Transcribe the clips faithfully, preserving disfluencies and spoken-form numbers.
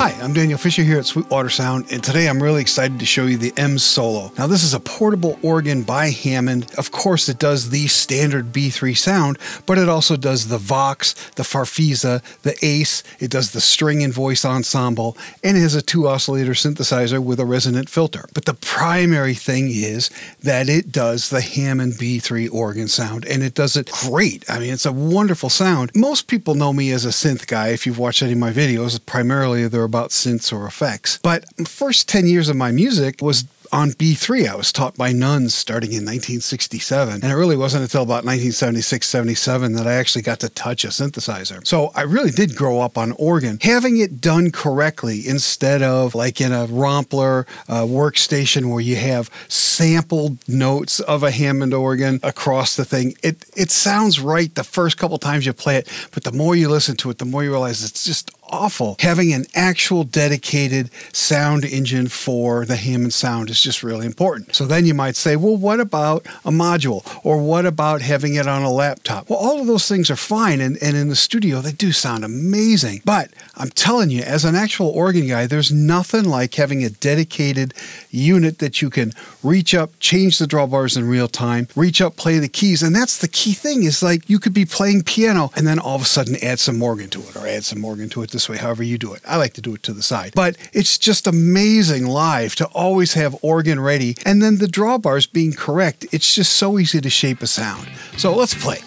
Hi, I'm Daniel Fisher here at Sweetwater Sound, and today I'm really excited to show you the M Solo. Now this is a portable organ by Hammond. Of course it does the standard B three sound, but it also does the Vox, the Farfisa, the Ace, it does the string and voice ensemble, and it has a two oscillator synthesizer with a resonant filter. But the primary thing is that it does the Hammond B three organ sound, and it does it great. I mean, it's a wonderful sound. Most people know me as a synth guy. If you've watched any of my videos, primarily they're about synths or effects. But the first ten years of my music was on B three. I was taught by nuns starting in nineteen sixty-seven, and it really wasn't until about nineteen seventy-six, seventy-seven that I actually got to touch a synthesizer. So I really did grow up on organ. Having it done correctly instead of like in a Rompler uh, workstation where you have sampled notes of a Hammond organ across the thing, it, it sounds right the first couple times you play it, but the more you listen to it, the more you realize it's just awful. Having an actual dedicated sound engine for the Hammond sound is just really important. So then you might say, well, what about a module? Or what about having it on a laptop? Well, all of those things are fine, and, and in the studio, they do sound amazing. But I'm telling you, as an actual organ guy, there's nothing like having a dedicated unit that you can reach up, change the drawbars in real time, reach up, play the keys. And that's the key thing, is like you could be playing piano and then all of a sudden add some organ to it, or add some organ to it this way, however you do it. I like to do it to the side. But it's just amazing live to always have organ ready, and then the drawbars being correct. It's just so easy to shape a sound. So let's play.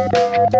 Thank you.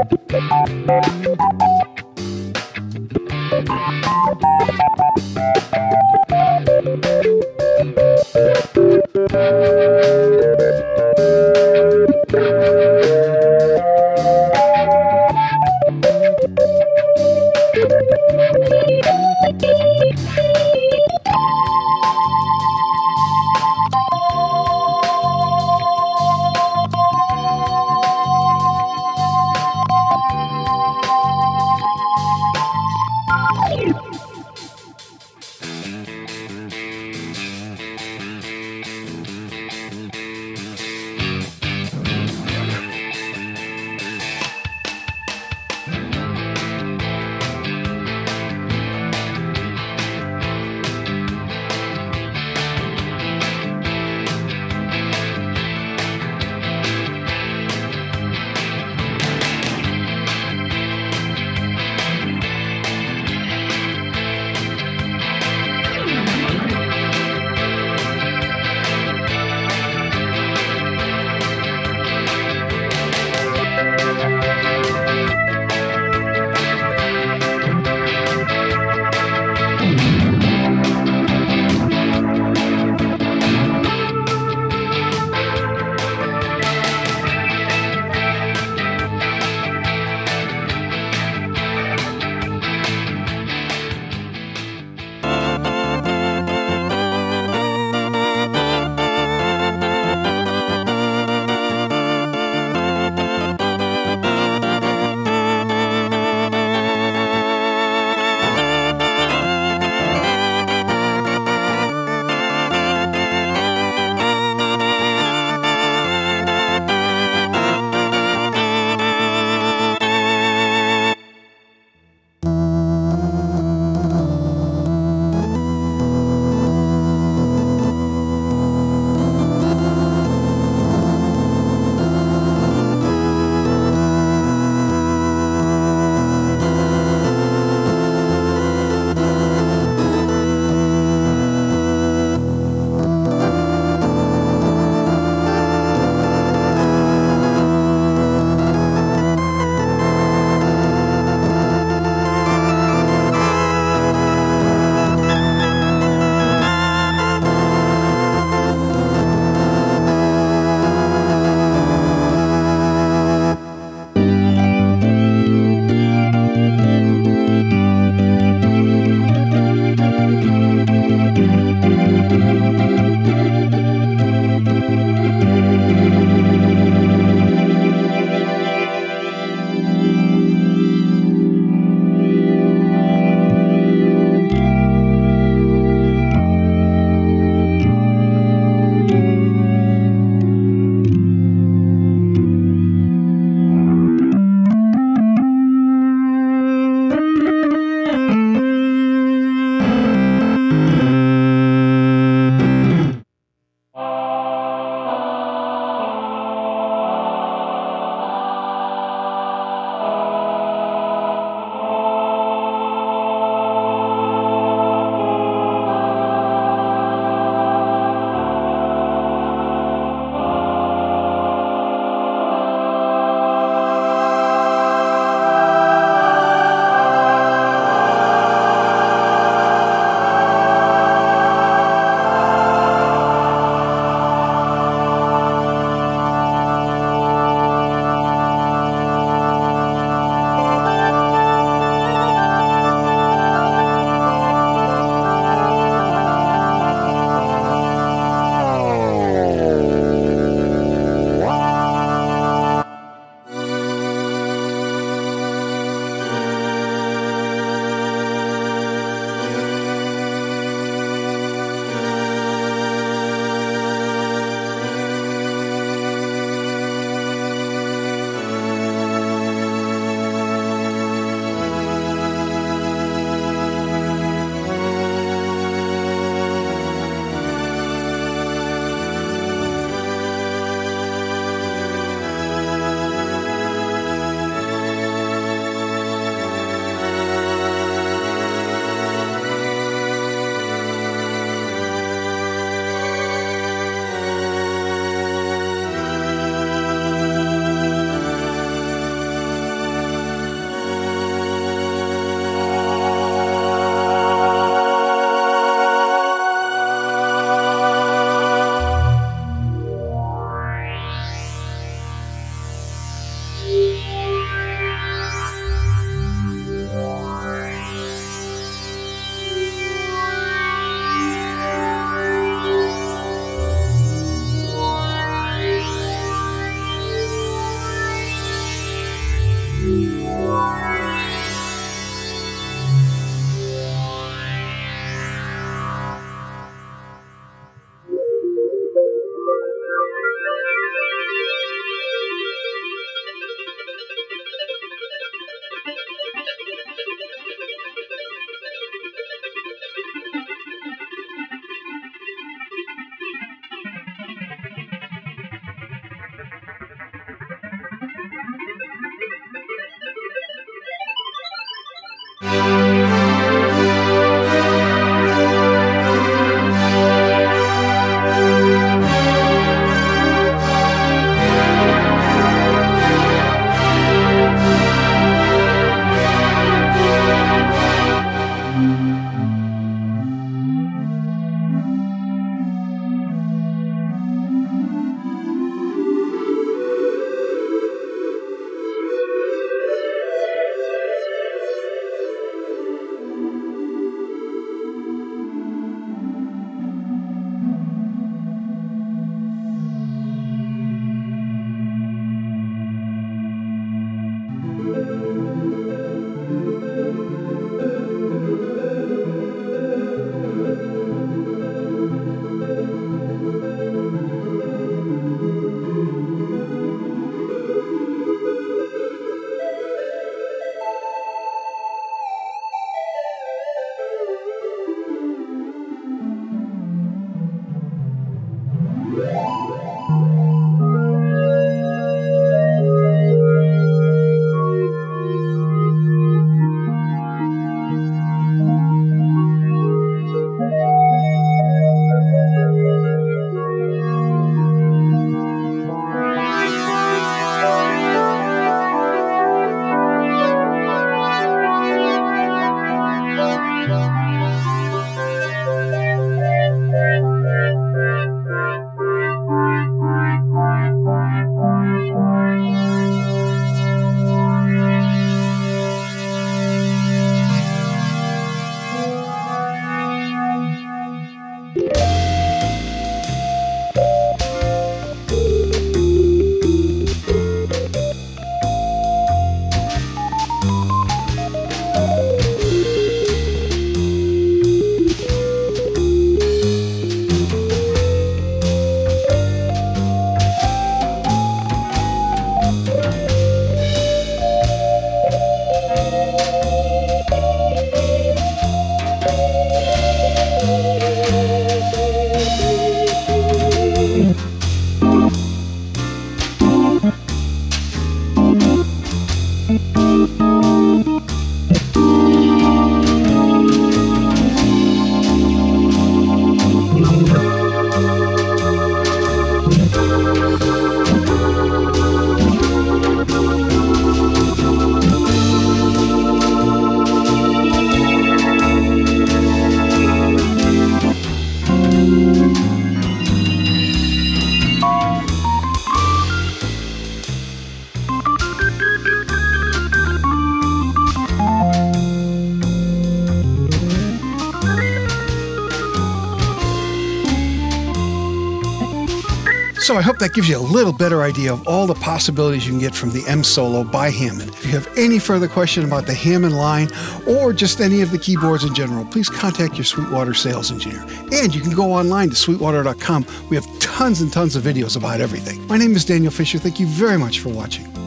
So I hope that gives you a little better idea of all the possibilities you can get from the M Solo by Hammond. If you have any further question about the Hammond line or just any of the keyboards in general, please contact your Sweetwater sales engineer. And you can go online to sweetwater dot com. We have tons and tons of videos about everything. My name is Daniel Fisher. Thank you very much for watching.